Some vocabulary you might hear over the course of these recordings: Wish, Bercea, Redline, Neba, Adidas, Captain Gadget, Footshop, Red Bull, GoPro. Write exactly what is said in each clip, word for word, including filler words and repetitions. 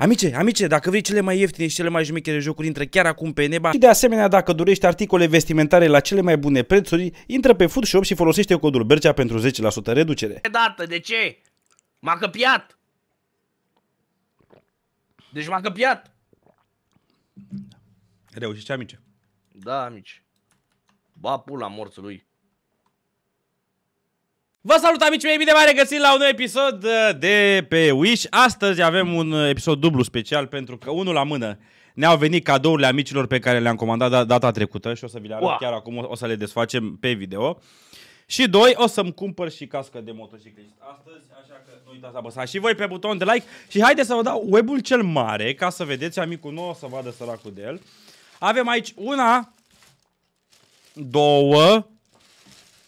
Amice, amice, dacă vrei cele mai ieftine și cele mai jumechere jocuri, intră chiar acum pe Neba. Și de asemenea, dacă dorești articole vestimentare la cele mai bune prețuri, intră pe Footshop și folosește codul Bercea pentru zece la sută reducere. Dată, de ce? M-a căpiat! Deci m-a căpiat! Reușești, amice? Da, amici. Ba, pula morțului. Vă salut, amici mei, bine m-am regăsit la un nou episod de pe Wish. Astăzi avem un episod dublu special pentru că, unul la mână, ne-au venit cadourile amicilor pe care le-am comandat data trecută și o să vi le arăt chiar acum, o să le desfacem pe video. Și doi, o să-mi cumpăr și cască de motociclist astăzi, așa că nu uitați să apăsați și voi pe buton de like. Și haideți să vă dau webul cel mare ca să vedeți, amicul nou o să vadă săracul de el. Avem aici una, două...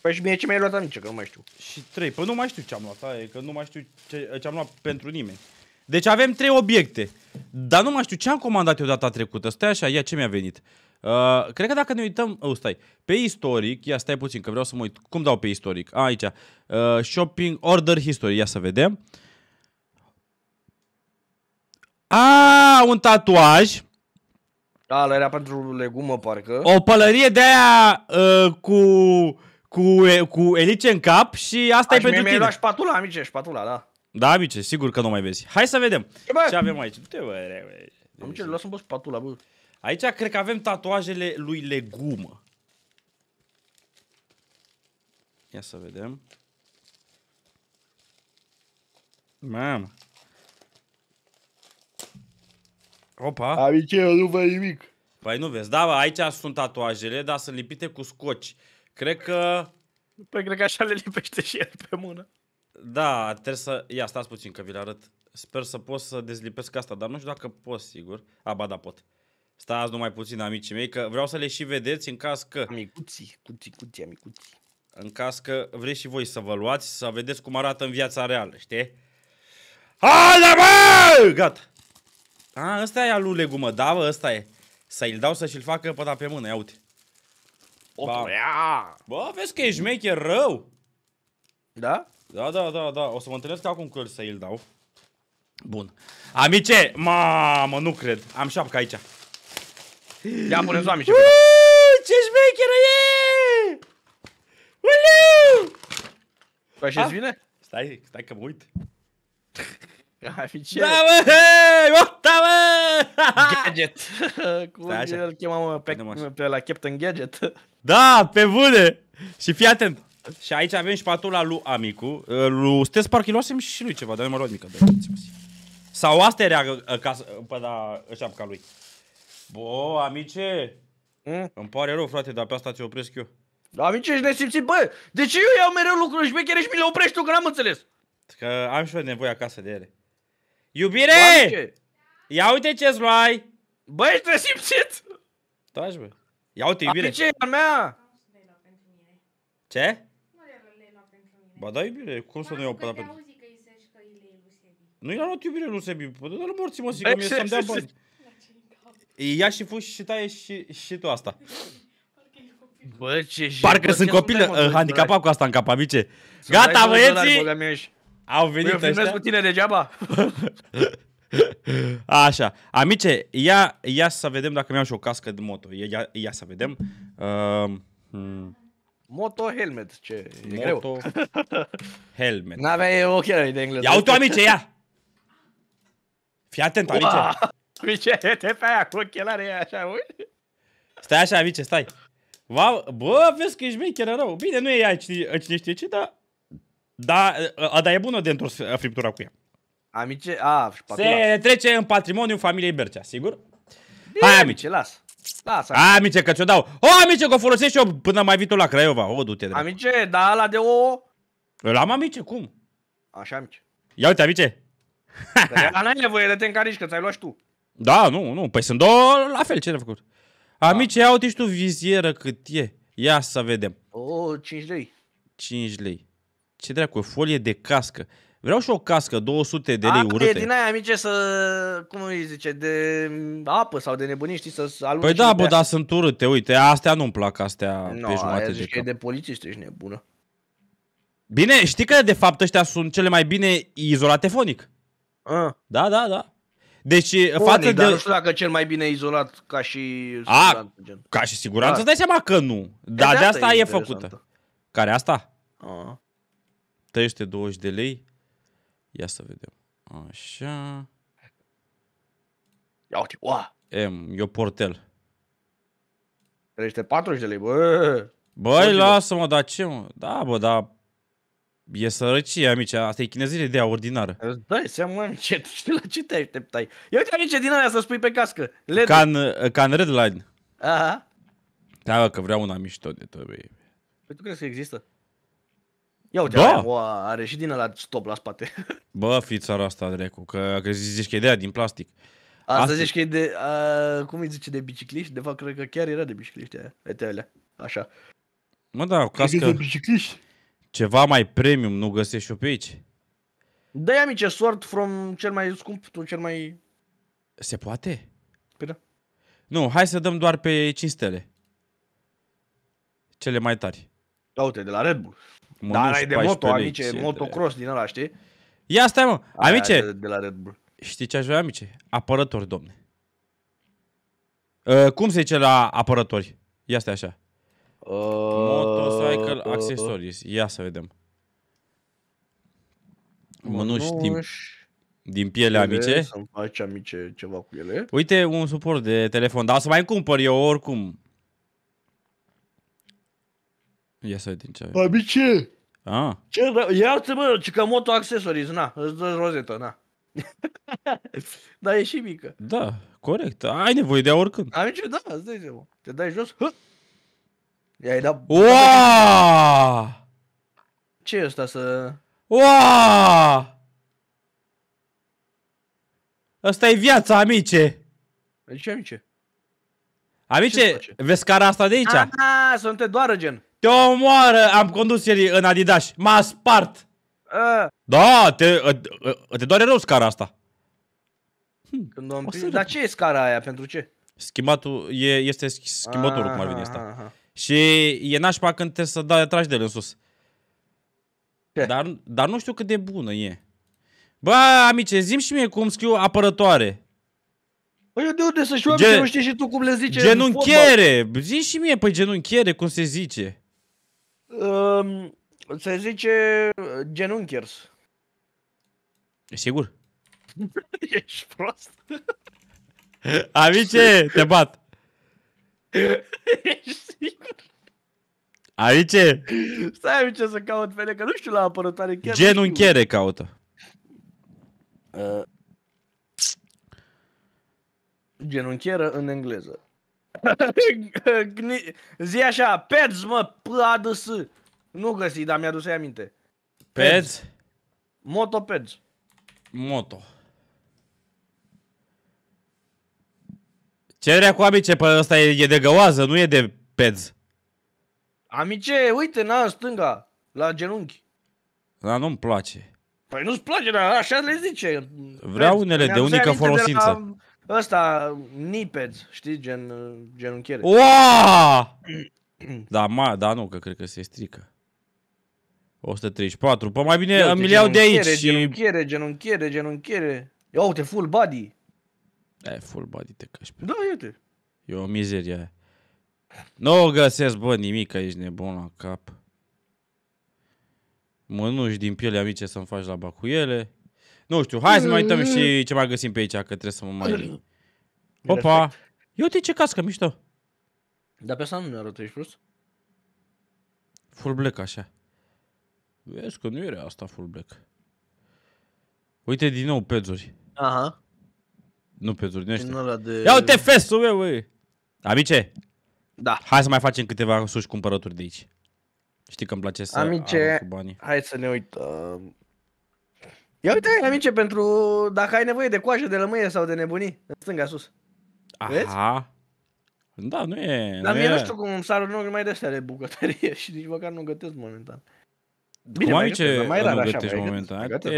Păi și mie ce mi-ai luat, amice, că nu mai știu. Și trei, păi nu mai știu ce am luat, aia, că nu mai știu ce, ce am luat pentru nimeni. Deci avem trei obiecte, dar nu mai știu ce am comandat eu data trecută. Stai așa, ia ce mi-a venit. Uh, cred că dacă ne uităm, oh, stai, pe istoric, ia stai puțin că vreau să mă uit, cum dau pe istoric? A, aici, uh, shopping, order history, ia să vedem. A, un tatuaj. Da, ăla era pentru legumă, parcă. O pălărie de aia uh, cu... Cu, cu elice în cap și asta e pentru tine. Mi-ai luat spatula, amice, spatula, da. Da, amice, sigur că nu mai vezi. Hai să vedem e, ce avem aici. Du-te, bă, bă. Amice, lasă-mi bă spatula, bă. Aici cred că avem tatuajele lui Legumă. Ia să vedem. Mamă. Opa. Amice, eu nu văd nimic. Păi nu vezi, da, bă, aici sunt tatuajele, dar sunt lipite cu scoci. Cred că... Păi cred că așa le lipește și el pe mână. Da, trebuie să... Ia, stați puțin că vi le arăt. Sper să pot să dezlipesc asta, dar nu știu dacă pot, sigur. A, ba, da, pot. Stați numai puțin, amicii mei, că vreau să le și vedeți în caz că... Amicuții, cuții, cuții, amicuții. În caz că vreți și voi să vă luați, să vedeți cum arată în viața reală, știi? Haide, bă! Gata. A, ăsta e al lui Legumă, da, bă, ăsta e. Să-i-l dau să-și-l facă pe da pe mână, ia uite. Ba. Bă, vezi că e șmecher rău. Da? Da, da, da, da. O să mă întâlnesc acum cu el să îl dau. Bun. Amice, mamă, nu cred. Am șapca aici. Ia, punem-o, amice. Uuu, ce șmecheră e! Uuu! Păi așa-ți vine? Stai, stai că mă uit. Amice. Da, bă! Da, bă! Gadget. Cum îl chemam pe la Captain Gadget. Da, pe bune! Și fii atent! Și aici avem spatula lui Amicu. Lui Stes parcă îi luasem și lui ceva, dar nu m-a luat mică. Sau asta era pe da șapca lui. Bo, amice! Îmi pare rău, frate, dar pe asta ți-o opresc eu. Amice, ești nesimțit, bă! De ce eu iau mereu lucruri șmechere și mi le oprești tu, că n-am înțeles? Că am și eu nevoie acasă de ele. Iubire! Bă, ia uite ce-ți luai! Bă, ești resimțit! Taci, bă! Ia uite, iubire! Amice, e a mea! Ce? Nu le-ai luat pentru mine. Ba da, iubire, cum să nu iau pe da pentru... Nu i-a luat iubire lui Sebi, bă, dă-l morții, mă, sigur, mie să-mi dea bani. Ia și fugi și taie și tu asta. Bă, ce... Parcă sunt copil handicapat cu asta în cap, amice. Gata, băieții! Au venit ăștia. Eu filmez cu tine degeaba. Așa. Amice, ia, ia să vedem dacă mi-au și o cască de moto. Ia, ia să vedem. Uh, hmm. Moto helmet. Ce moto e greu. Helmet. N-aveai ochelari de engleză. Ia uite, amice, ia! Fii atent, amice. Uah! Amice, te pe aia cu ochelari, așa, ui? Stai așa, amice, stai. Wow, bă, vezi că ești mecheră rău. Bine, nu e ea cine, cine știe ce, dar... Da, a, da, e bună de întors friptura cu ea. Amice, a, se trece în patrimoniul familiei Bercea, sigur? Bine, hai, amice, las. Las, amice, amice că ți-o dau. O, amice, că o folosești eu până mai vii tu la Craiova. O, du-te, dracu. Amice, da, ala de ouă. Îl am, amice, cum? Așa, amice. Ia uite, amice. Dar n-ai nevoie de te încarici, că ți-ai luat și tu. Da, nu, nu, păi sunt două la fel, ce ne-a făcut? Amice, ia uite și tu vizieră cât e. Ia să vedem. O, cinci lei. cinci lei. Ce dracu, o folie de cască. Vreau și o cască, două sute de lei urâte. E din aia, amice, să... Cum îi zice? De apă sau de nebunii, știi, să alungi. Păi da, bă, dar sunt urâte, uite. Astea nu-mi plac, astea no, pe jumate de cap. E de polițiști, ești nebună. Bine, știi că de fapt ăștia sunt cele mai bine izolate fonic. A. Da, da, da. Deci Bun, față de... nu știu dacă cel mai bine izolat ca și A, siguranță, gen. Ca și siguranță, îți dai seama că nu. Dar de, de asta e, e făcută. Care asta? A. trei sute douăzeci de lei. Ia să vedem. Așa. Ia uite, oa. M, eu portel. trei sute patruzeci de lei, bă. Băi, lasă-mă, dar ce, mă? Da, bă, dar... E sărăcie, amice, asta e chinezirea de ordinară. Îți dai seama, amice, la ce te așteptai? Ia uite, amice, din alea să spui pe cască. Ca în Redline. Aha. Da, că vreau una mișto de tot, băi. Păi tu crezi că există? Ia uite, da. Oa, are și din ăla stop la spate. Bă, fi țara asta, drecu, că, că zici că e de aia, din plastic. Asta, asta zici că e de, a, cum îi zice, de bicicliști? De fapt, cred că chiar era de bicicliști aia, alea, așa. Mă, da, cască... de bicicliști? Ceva mai premium nu găsești eu pe aici? Da, amice, sort from cel mai scump, tu cel mai... Se poate? Păi da. Nu, hai să dăm doar pe cinci stele. Cele mai tari. Da, uite, de la Red Bull. Dar ai de moto, amice, motocross din ăla, știi? Ia, stai, mă, amice! De, de la Red Bull. Știi ce aș vrea, amice? Apărători, domne. Uh, cum se zice la apărători? Ia stai așa. Uh, Motorcycle uh, accessories. Ia să vedem. Mânuși din, din piele, amice. Să-mi faci, amice, ceva cu ele. Uite, un suport de telefon. Dar să mai cumpăr eu oricum. Ia să vedem ce avem. Amice! Ah. Ia-te, mă, ce ca moto accessories. Na, îți dă rozeta, na. Dar e și mică. Da, corect. Ai nevoie de ea oricând. Amice, da, îți dai seama. Te dai jos. Hă! I-ai dat... Uaaaa! Ce e ăsta să... Uaaaa! Ăsta e viața, amice! Ce, amice? Amice, vezi cara asta de aici? Aha, să nu te doară, gen. Te omoară! Am condus ieri în Adidas. M-a spart! A. Da, te, te doare rău scara asta. Când am prins... Dar ce e scara aia? Pentru ce? Schimbatul... E, este schimbătorul, cum ar veni asta. Și e nașpa când te să da, tragi de el în sus. Dar, dar nu știu cât de bună e. Bă, amice, zi-mi și mie cum scriu apărătoare. Păi eu de unde să știu, amice, nu știi și tu cum le zice. Genunchiere. Zi și mie, păi genunchiere, cum se zice? Um, se zice genunchers. E sigur? Ești prost. Amice, te bat. Ești sigur? Amice? Stai, amice, să caut fele, că nu știu la apărătoare chiar. Genunchiere caută. Uh, genunchieră în engleză. Zi așa, peds, mă, p-a-d-s. Nu găsi, dar mi-a dus să-i aminte. Peds? Moto peds. Moto. Cererea cu, amice, pe ăsta e, e de găoază, nu e de peds. Amice, uite, na, în stânga, la genunchi. Da, nu-mi place. Păi nu-ți place, dar așa le zice. Vreau peds, unele de unică folosință. De ăsta, nipeds, știi, gen, genunchiere. Uaaaa! Da, ma, da, nu, că cred că se strică. o sută treizeci și patru, păi mai bine uite, îmi iau de aici. Genunchiere, și... genunchiere, genunchiere. Ia uite, full body. E full body, te cași pe... Da, iute. E o mizerie aia. Nu găsesc, bă, nimic, aici nebun la cap. Mănuși din piele, amice, să-mi faci la bacuiele. Nu știu, hai să mai uităm și ce mai găsim pe aici, că trebuie să mă mai... Opa! Eu uite ce cască, mișto. Dar pe asta nu ne arată, ești prost? Full black, așa. Vezi că nu era asta full black. Uite din nou pezuri. Aha. Nu pe turnește. De... Ia uite festul meu, băi! Amice? Da. Hai să mai facem câteva suși cumpărături de aici. Știi că îmi place să amice, cu banii. Hai să ne uităm. Ia uite, amice, pentru dacă ai nevoie de coajă, de lămâie sau de nebunii, în stânga sus. Aha. Vezi? Da, nu e... Dar nu mie e. Nu știu cum s-ar nu mai de de bucătărie și nici măcar nu gătesc momentan. Bine, cum, amice, mai, mai rar, nu așa, gătești mai momentan? Gătesc,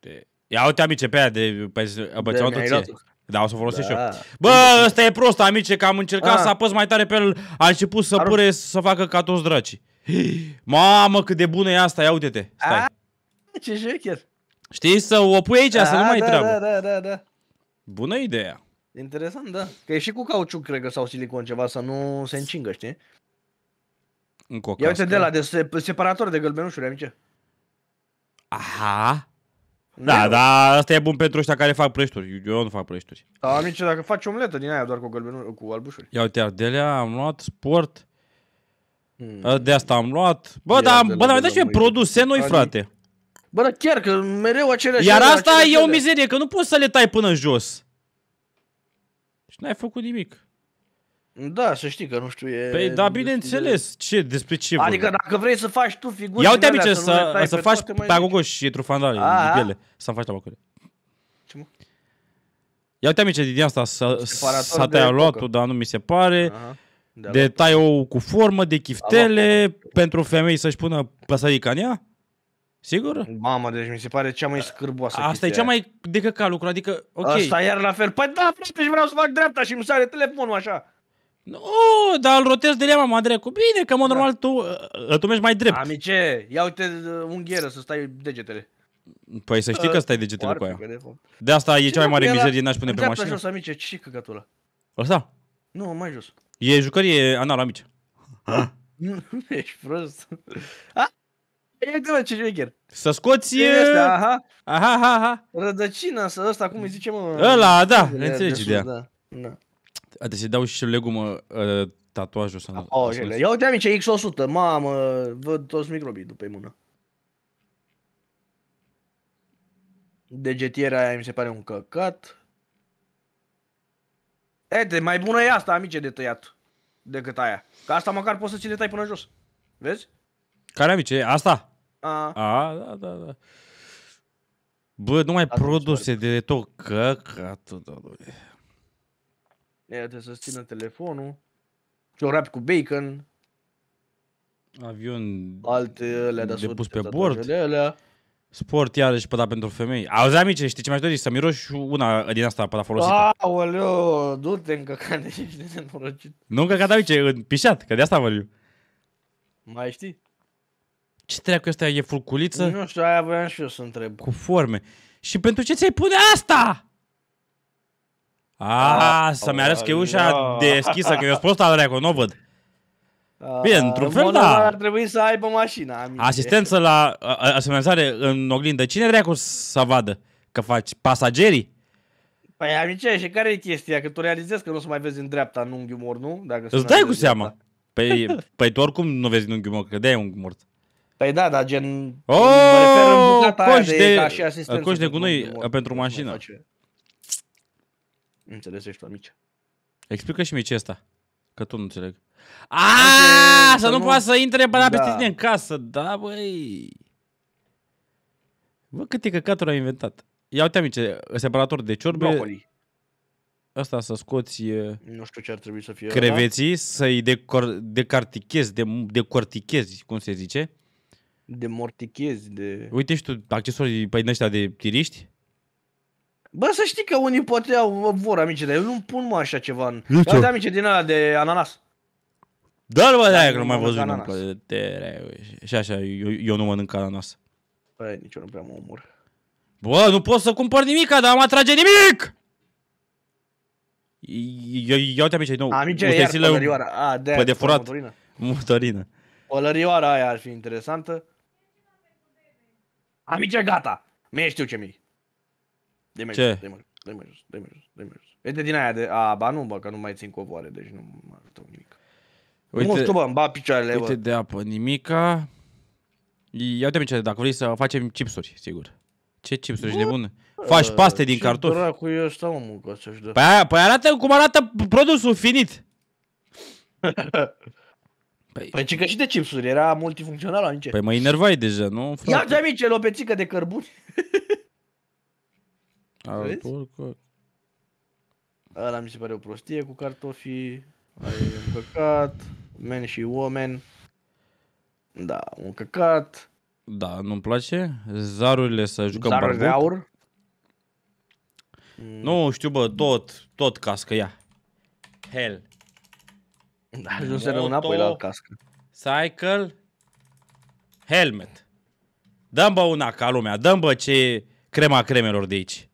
te... Ia uite, amice, pe aia de... Pe, bă, de ție. Da, o să folosesc da. Și eu. Bă, ăsta e prost, amice, că am încercat a. să apăs mai tare pe el. Am început să Arun. pure să facă ca toți dracii. Mamă, cât de bună e asta, ia uite-te. Stai. A, ce șecher. Știi, să o pui aici, da, să nu mai da, treabă. Da, da, da, da. Bună ideea. Interesant, da. Că e și cu cauciuc, cred că, sau silicon ceva, să nu se încingă, știi? Încă o cască. Ia uite de la, de separator de gălbenușuri, amice. Aha. Da, dar asta e bun pentru ăștia care fac prăjituri. Eu nu fac prăjituri. Da, amice, dacă faci omletă din aia doar cu gălbenuri, cu albușuri. Ia uite, Ardelea, am luat sport. Hmm. De asta am luat. Bă, dar mi-a dat și produse noi, frate. Bă, chiar că mereu aceleași. Iar asta e o mizerie, că nu poți să le tai până jos. Și n-ai făcut nimic. Da, să știi că nu știu e... Păi, da, bineînțeles. Ce, despre ce? Adică dacă vrei să faci tu figuri... Ia uite, amice, să, să faci pagogoși și trufandale din piele. Să-mi faci la bacule. Ce, mă? Ia uite, amice, din asta s-a tăiat luatul, dar nu mi se pare. De, de tai ou cu formă, de chiftele, pentru femei să-și pună păsărica în ea? Sigur? Mamă, deci mi se pare cea mai scârboasă. Asta e cea mai de căca lucru, adică, ok. Asta iar la fel. Păi da, frate, și vreau să fac dreapta și îmi sare telefonul așa. Nu, dar îl rotez de lea, mama, Andrei, cu bine, că, mă, da, normal, tu, tu mergi mai drept. Amice, ia uite unghieră să stai degetele. Păi să știi că stai degetele cu aia. De asta e cea mai mare mizerie, n-aș pune pe mașină. Jos, amice, ce căcatul ăla? Nu, mai jos. E jucărie anală, amice. Nu, ești prost. A? E de la ce joker. Să scoți... Ăsta, aha. Aha, aha, aha. Rădăcina, să ăsta, cum îi zice, mă... Ăla, da, ne înțelegi de ea. Da, da. Adică să-i dau și legumă tatuajul ăsta. Ia uite, amice, X o sută, mamă, văd toți microbii după-i mână. Degetiera aia mi se pare un căcat. Ete, mai bună e asta, amice, de tăiat decât aia. Că asta măcar poți să ți le tai până jos. Vezi? Care, amice? Asta? A, a da, da, da. Bă, nu mai produse de tot căcatul, doamne. Ea trebuie să-ți țină telefonul. Ciorap cu bacon. Avion depus pe bord. Sport, iarăși, păta pentru femei. Auzi, amice, știi ce mi-aș dori? Să miroși una din asta păta folosită. Aoleu, du-te în căcat, de ești de nenorocit. Nu în căcat, amice, în pișat, că de asta vorbim. Mai știi? Ce treacă ăsta e fulculiță? Nu știu, aia voiam și eu să întreb. Cu forme. Și pentru ce ți-ai pune asta? A, să-mi arăți că e ușa deschisă, că eu sunt prost al reacolo, nu o văd. Bine, într-un fel, da. Ar trebui să aibă mașina, amice. Asistență la semnalizare în oglindă. Cine dracu să vadă că faci? Pasagerii? Păi, amice, și care e chestia? Că tu realizezi că nu o să mai vezi în dreapta în unghiul mort, nu? Dacă îți dai cu seama. Păi, păi tu oricum nu vezi în unghiul mort, că de-aia e unghiul mort. Păi da, dar gen... Mă refer în bucata aia de ca și asistență. Coș de gunoi pentru mașină. Înțelegi, ești tu, amice. Explică și mie ce e asta. Că tu nu înțeleg. Aaaa, să nu poată să intre băna peste tine în casă. Da, băi. Bă, câte căcaturi ai inventat. Ia uite, amice, separator de ciorbe. Asta să scoți... Nu știu ce ar trebui să fie. Creveții, să-i decortichezi, decortichezi, cum se zice. Demortichezi, de... Uite și tu, accesorii pe din ăștia de tiriști. Bă, să știi că unii poate au vor, amice, dar eu nu pun mă așa ceva în... Ia uite, amice, din ăla de ananas. Da, bă, de-aia că nu mai văzut nimic. Și așa, eu nu mănânc ananas. Păi, nici eu nu prea mă omor. Bă, nu pot să cumpăr nimica, dar mă atrage nimic! Ia uite, amice, din nou. Amice, iar pălărioara. Păi de furat. Motorină. Pălărioara aia ar fi interesantă. Amice, gata! Mie știu ce mi-i. Dă-i mai jos, dă-i mai jos, dă-i mai jos, dă-i mai jos. Uite din aia de... A, ba nu, bă, că nu mai țin covoare, deci nu mă arătau nimic. Nu știu, bă, îmi bag picioarele, bă. Uite de apă, nimica. Ia uite, amice, dacă vrei să facem chipsuri, sigur. Ce chipsuri, ești nebun? Faci paste din cartofi. Ce dracu e ăsta, mă, mâncă, să-și dă. Păi arată cum arată produsul finit. Păi ce că și de chipsuri, era multifuncțional, amice. Păi mă enervai deja, nu? Ia uite, amice, lopețică de cărbuni. Ăla mi se pare o prostie cu cartofii. Aia e un căcat. Men și oameni. Da, un căcat. Da, nu-mi place. Zarurile să jucăm barbuc. Zaruri de aur. Nu, știu, bă, tot, tot cască, ia. Hell. Dar nu se rău înapoi la cască. Cycle. Helmet. Dăm, bă, una ca lumea, dăm, bă, ce crema cremelor de aici.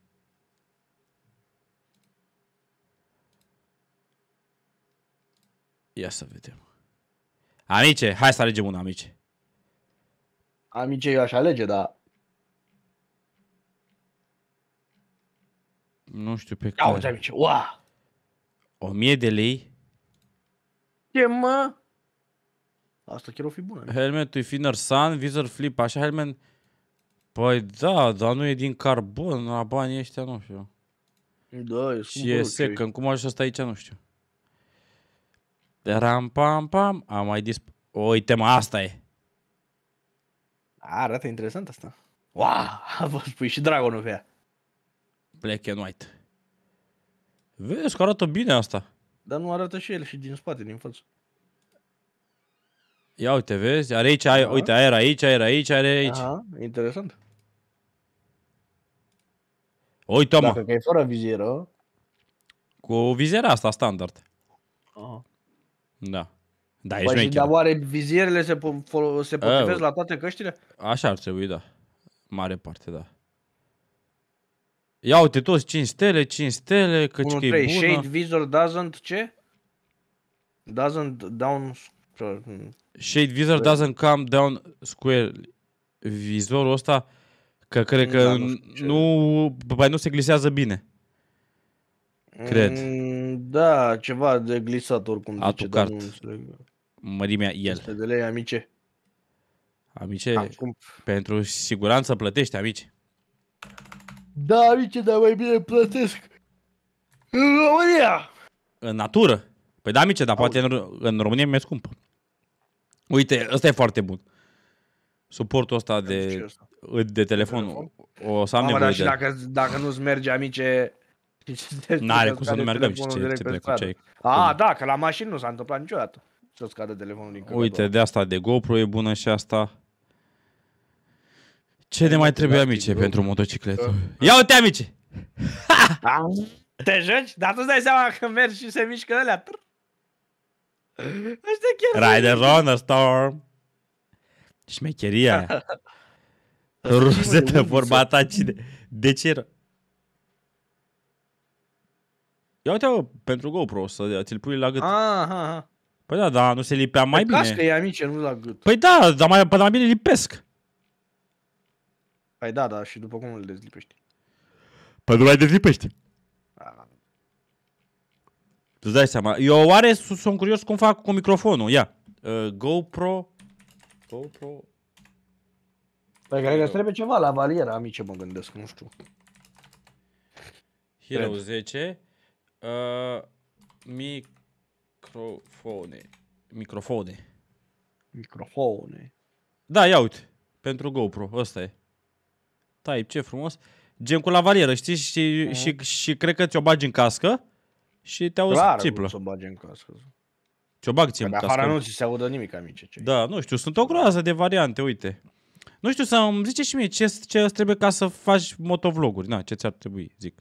Ia să vedem. Amice, hai să alegem una, amice. Amice, eu aș alege, dar... Nu știu pe care. Auzi, amice, ua! O mie de lei? Ce, mă? Asta chiar o fi bună. Helmet to thinner sun, visor flip, așa, helmet... Păi da, dar nu e din carbon, la banii ăștia, nu știu. Da, e și e sec, okay. Cum așa asta aici, nu știu. Ram, pam, pam, am mai disp... Uite, mă, asta e. Arată interesant asta. Wow, vă spui și dragonul pe ea. Black and white. Vezi că arată bine asta. Dar nu arată și el și din spate, din față. Ia uite, vezi? Are aici, ai, uite, aer aici, aer aici, are aici. Aha, interesant. Uite, mă. Dacă că e fără vizieră. Cu viziera asta, standard. Aha. Da. Da, ești mecher. Dar oare vizierele se, po se potrivesc la toate căștile? Așa ar trebui, da. Mare parte, da. Ia uite toți cinci stele, cinci stele, căci că e bună. Shade, visor, doesn't, ce? Doesn't down... Shade visor doesn't come down square. Vizorul ăsta că cred că nu, bă, nu se glisează bine. Cred. Da, ceva de glisat oricum. Atucart. Mărimea el. cinci sute de lei, amice. Amice, pentru siguranță plătești, amice. Da, amice, dar mai bine plătesc în România. În natură. Păi da, amice, dar poate în, în România mi-e scumpă. Uite, ăsta e foarte bun. Suportul ăsta de, de telefon. O să am nevoie de... Și dacă, dacă nu-ți merge, amice... N-are cum să nu mergem și ce, ce plecu, ce ai... A, da, că la mașină nu s-a întâmplat niciodată să-ți cadă telefonul din călătoare. Uite, de asta de GoPro e bună și asta. Ce de mai trebuie, amice, pentru motocicletă? Ia uite, amice! Te joci? Dar tu-ți dai seama că mergi și se mișcă alea. Rider on a storm. Șmecheria aia. Rusetă, vorba ta, cine? De ce? Ia uite, bă, pentru GoPro, să ți-l pui la gât. Aha. Păi da, dar nu se lipea mai bine. Cască e, amice, nu la gât. Păi da, dar mai, mai bine lipesc. Păi da, da, și după cum îl dezlipești? Păi nu l-ai dezlipești. Îți dai seama. Eu oare sunt curios cum fac cu microfonul. Ia. Uh, GoPro. GoPro. Păi cred că trebuie ceva la valiera, amice, mă gândesc. Nu știu. Hero zece. Uh, microfone. Microfone. Microfone. Da, ia uite. Pentru GoPro. Ăsta e. Type, ce frumos. Gen cu la valieră, știi? Și, uh-huh. și, și cred că ți-o bagi în cască. Și te auzi țiplă. Să bagi în cască. Ce-o bag ție în cască. Afară nu ți se audă nimic, amice. Ce? Da, nu știu, sunt o groază de variante, uite. Nu știu, să îmi zice și mie ce îți trebuie ca să faci motovloguri. Na, ce ți-ar trebui, zic.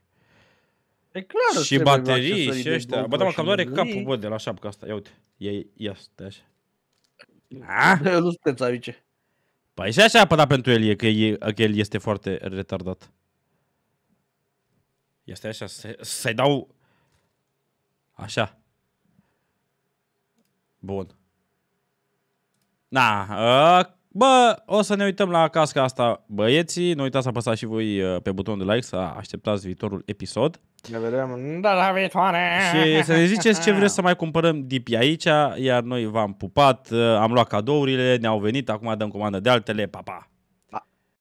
E clar. Și baterii și ăștia. Bă, da, mă, cam doare capul, bă, de la șapca asta. Ia uite, ia, ia, stai așa. Ah? Nu sunteți, amice. Păi și așa, păi da, pentru el e, că el este foarte retardat. Este așa, să-i dau... Așa. Bun. Na, a, bă, o să ne uităm la casca asta, băieții. Nu uitați să apăsați și voi pe butonul de like, să așteptați viitorul episod. Ne vedem data viitoare. Și să ne ziceți ce vreți să mai cumpărăm D P aici, iar noi v-am pupat, am luat cadourile, ne-au venit, acum dăm comandă de altele, pa, pa!